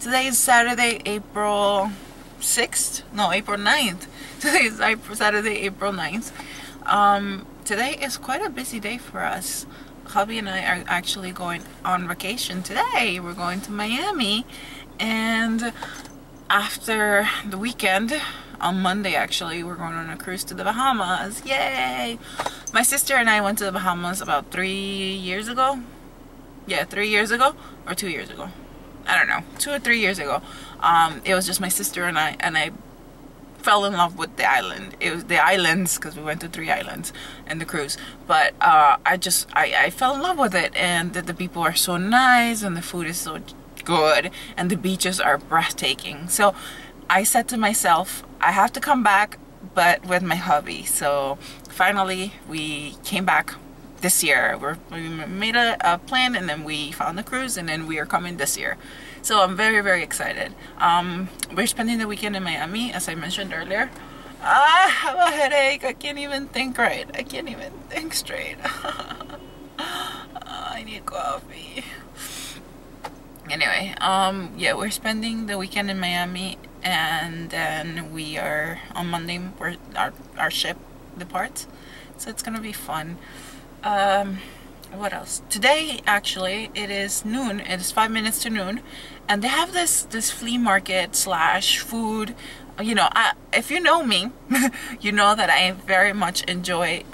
Today is Saturday, April 6th? No, April 9th. Today is Saturday, April 9th. Today is quite a busy day for us. Hubby and I are actually going on vacation today. We're going to Miami. And after the weekend, on Monday actually, we're going on a cruise to the Bahamas. Yay! My sister and I went to the Bahamas about 3 years ago. Yeah, 3 years ago or 2 years ago. I don't know, 2 or 3 years ago. It was just my sister and I fell in love with the island. It was the islands, because we went to 3 islands and the cruise. But I fell in love with it, and the people are so nice, and the food is so good, and the beaches are breathtaking. So I said to myself, I have to come back, but with my hubby. So finally, we came back. This year we made a plan, and then we found the cruise, and then we are coming this year. So I'm very, very excited. We're spending the weekend in Miami, as I mentioned earlier. I have a headache. I can't even think right. I can't even think straight. I need coffee. Anyway, yeah, we're spending the weekend in Miami, and then we are on Monday. Our ship departs, so it's gonna be fun. What else? Today actually it is noon. It is 5 minutes to noon, and they have this flea market slash food. You know, if you know me, you know that I very much enjoy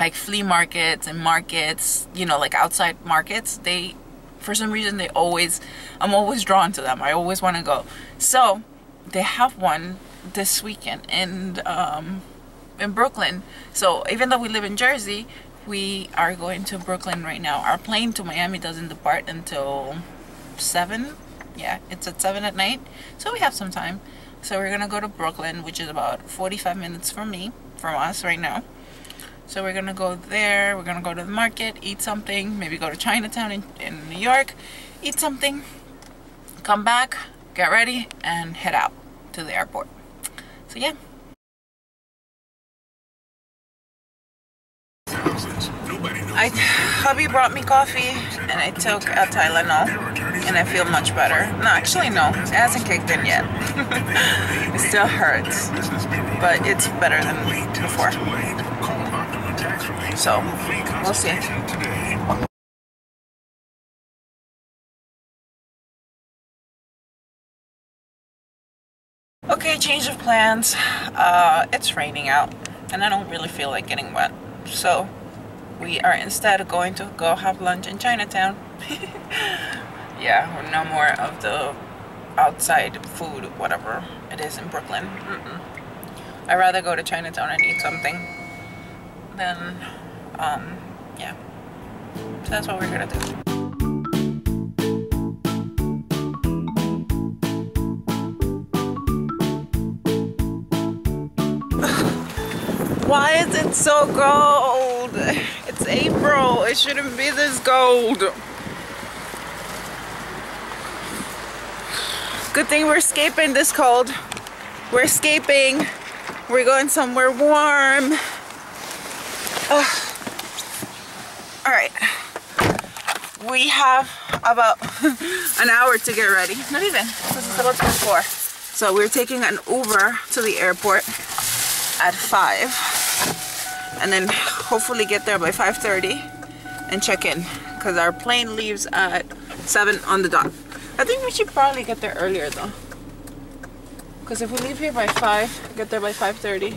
like flea markets and markets, you know, like outside markets. They, for some reason, I'm always drawn to them. I always want to go. So they have one this weekend, and in Brooklyn. So even though we live in Jersey, we are going to Brooklyn right now. Our plane to Miami doesn't depart until 7. Yeah, it's at 7 at night, so we have some time. So we're gonna go to Brooklyn, which is about 45 minutes from us right now. So we're gonna go there. We're gonna go to the market, eat something, maybe go to Chinatown in New York, eat something, come back, get ready, and head out to the airport. So yeah. Hubby brought me coffee, and I took a Tylenol, and I feel much better. No, actually no, it hasn't kicked in yet. It still hurts, but it's better than before. So, we'll see. Okay, change of plans. It's raining out, and I don't really feel like getting wet, so we are instead going to go have lunch in Chinatown. Yeah, we're no more of the outside food, whatever it is in Brooklyn. I'd rather go to Chinatown and eat something than, yeah. So that's what we're gonna do. Why is it so cold? It's April. It shouldn't be this cold. Good thing we're escaping this cold. We're escaping. We're going somewhere warm. Oh. All right. We have about an hour to get ready. Not even. This is about 4. So we're taking an Uber to the airport at 5, and then hopefully get there by 5:30 and check in, because our plane leaves at 7 on the dot. I think we should probably get there earlier though, because if we leave here by 5, get there by 5:30.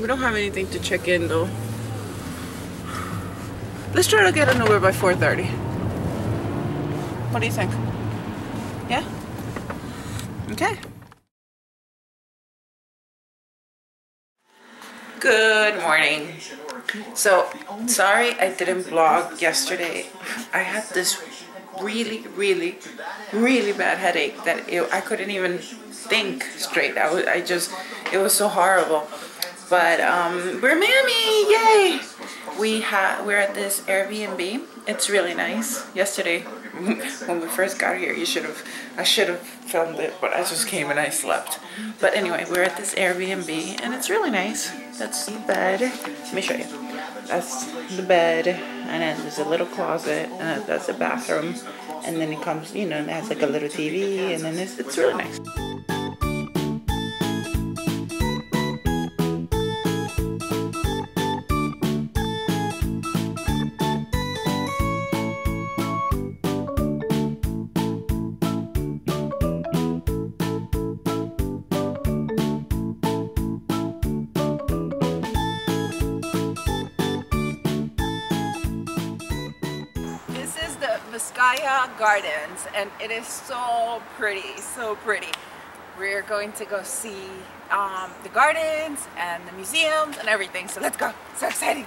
We don't have anything to check in though. Let's try to get an Uber by 4:30. What do you think? Yeah? Okay. Good morning. So, sorry I didn't vlog yesterday. I had this really bad headache that I couldn't even think straight. It was so horrible. But we're in Miami, yay! We're at this Airbnb. It's really nice. Yesterday, when we first got here, I should have filmed it, but I just came and I slept. But anyway, we're at this Airbnb, and it's really nice. That's the bed. Let me show you. That's the bed, and then there's a little closet, and that's a bathroom, and then it comes, you know, and it has like a little TV, and then it's really nice. Gaia Gardens, and it is so pretty, so pretty. We're going to go see the gardens and the museums and everything, so let's go. So exciting.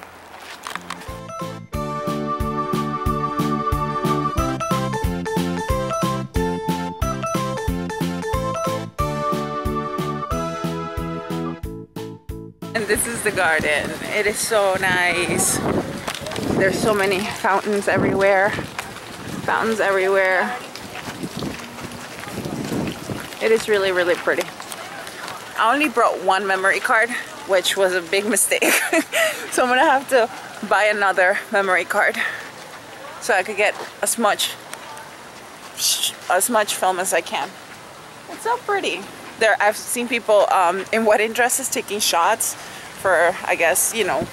And this is the garden. It is so nice. There's so many fountains everywhere. Fountains everywhere. It is really, really pretty. I only brought one memory card, which was a big mistake. So I'm gonna have to buy another memory card so I could get as much film as I can. It's so pretty. There, I've seen people in wedding dresses taking shots for, I guess, you know,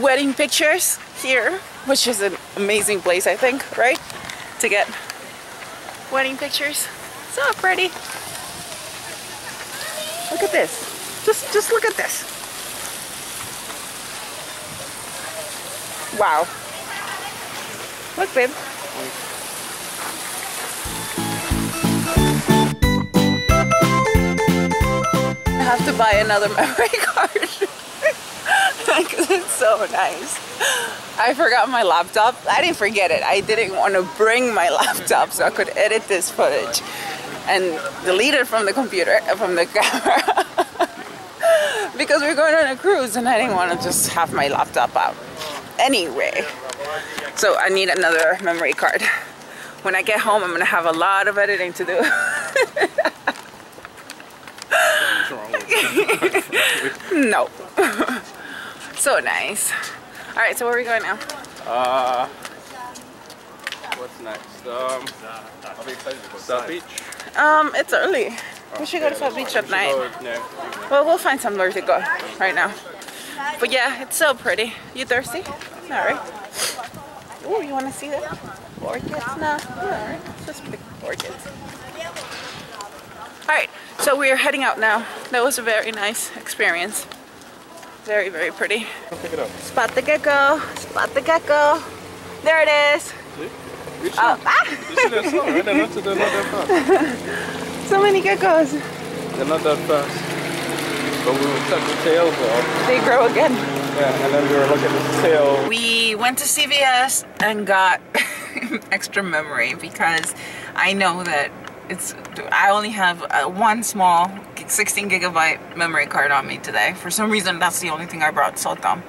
wedding pictures here, which is an amazing place, I think, right? To get wedding pictures. So pretty. Look at this. Just look at this. Wow. Look, babe. I have to buy another memory card. Because it's so nice. I forgot my laptop. I didn't forget it. I didn't want to bring my laptop so I could edit this footage and delete it from the computer, from the camera. Because we're going on a cruise and I didn't want to just have my laptop out. Anyway, so I need another memory card. When I get home, I'm going to have a lot of editing to do. No. So nice. All right, so where are we going now? What's next? I'll be excited to go to South Beach. It's early. We should go to South Beach at night. Well, we'll find somewhere to go right now. But yeah, it's so pretty. You thirsty? All right. Oh, you want to see the orchids now? All right, just pick orchids. All right, so we are heading out now. That was a very nice experience. Very, very pretty. Pick it up. Spot the gecko. Spot the gecco. There it is. See? Oh, ah! So many geckos. They're not that fast. But we will cut the tails off. They grow again. Yeah, and then we were looking at the tail. We went to CVS and got extra memory because I know that I only have one small 16-gigabyte memory card on me today. For some reason, that's the only thing I brought, so dumb.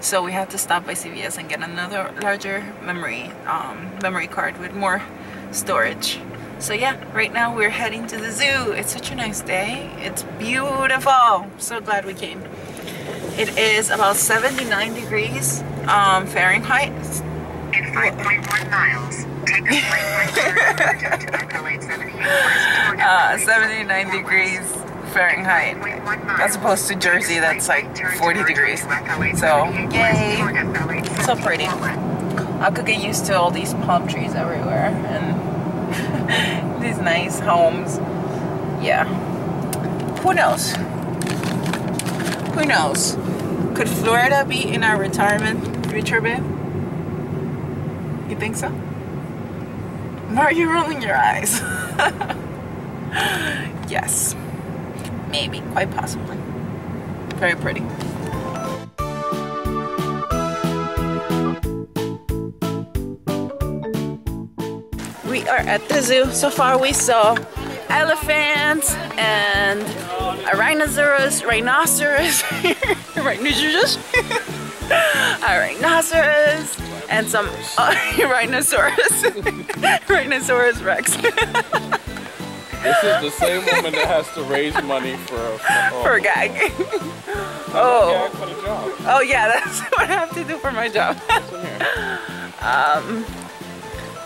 So we had to stop by CVS and get another larger memory card with more storage. So yeah, right now we're heading to the zoo. It's such a nice day. It's beautiful. So glad we came. It is about 79 degrees Fahrenheit. In 5.1 miles. 79 degrees Fahrenheit, as opposed to Jersey, that's like 40 degrees. So, yay! So pretty. I could get used to all these palm trees everywhere and these nice homes. Yeah. Who knows? Who knows? Could Florida be in our retirement future, babe? You think so? Why are you rolling your eyes? Yes. Maybe, quite possibly. Very pretty. We are at the zoo. So far we saw elephants and a rhinoceros, a rhinoceros, and some rhinoceros rex. This is the same woman that has to raise money for a gag. Oh. For the job. Oh yeah, that's what I have to do for my job.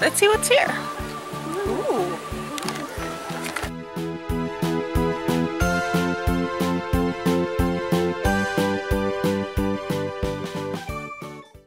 Let's see what's here.